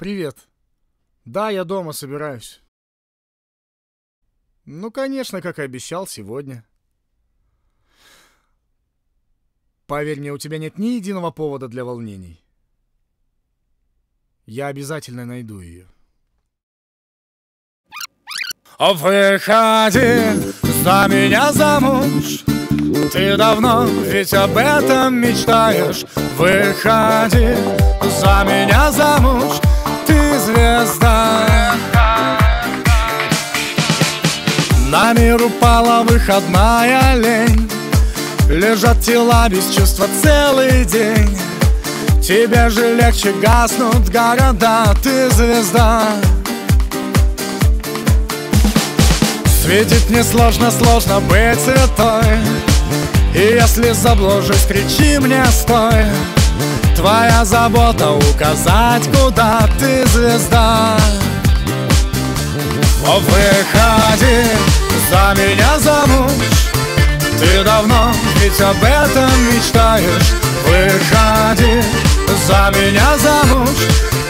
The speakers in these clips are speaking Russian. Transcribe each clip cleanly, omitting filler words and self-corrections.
Привет. Да, я дома собираюсь. Ну, конечно, как и обещал, сегодня. Поверь мне, у тебя нет ни единого повода для волнений. Я обязательно найду ее. Выходи за меня замуж. Ты давно ведь об этом мечтаешь. Выходи за меня замуж. Ты звезда. На мир упала выходная лень. Лежат тела без чувства целый день. Тебе же легче, гаснут города. Ты звезда. Светить несложно, сложно быть святой. И если заблужусь, кричи мне стой. Твоя забота указать, куда. Ты звезда. Выходи за меня замуж. Ты давно ведь об этом мечтаешь. Выходи за меня замуж.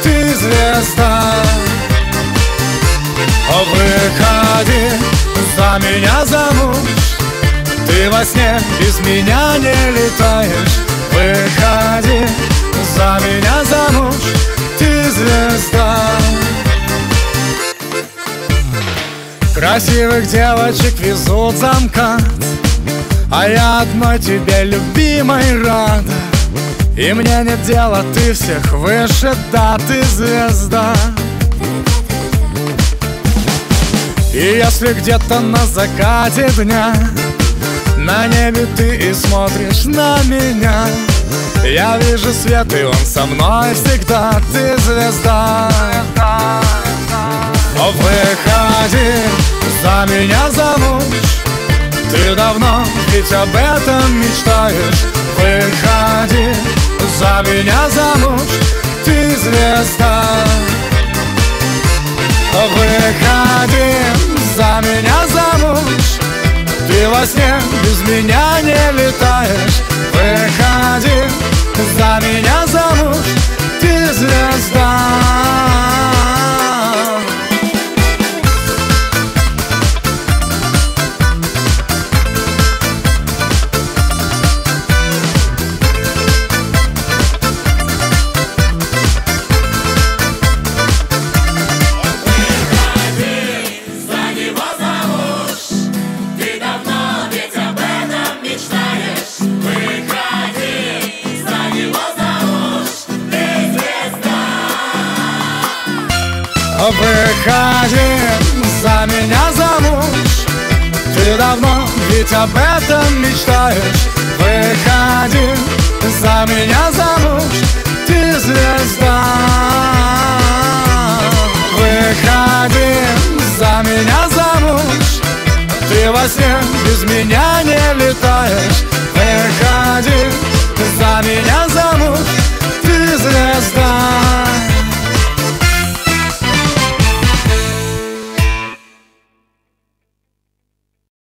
Ты звезда. Выходи за меня замуж. Ты во сне без меня не летаешь. Выходи за меня замуж. Ты звезда. Красивых девочек везут замкат, а я одной тебе, любимой, рада. И мне нет дела, ты всех выше, да, ты звезда. И если где-то на закате дня, на небе ты и смотришь на меня, я вижу свет, и он со мной всегда. Ты звезда. Выходи за меня замуж. Ты давно ведь об этом мечтаешь. Выходи за меня замуж. Ты звезда. Выходи за меня замуж. Ты во сне без меня не летаешь. Выходи за меня замуж. Ты звезда. Выходи за меня замуж. Ты давно ведь об этом мечтаешь. Выходи за меня замуж. Ты звезда. Выходи за меня замуж. Ты во сне без меня не летаешь. Выходи за меня замуж.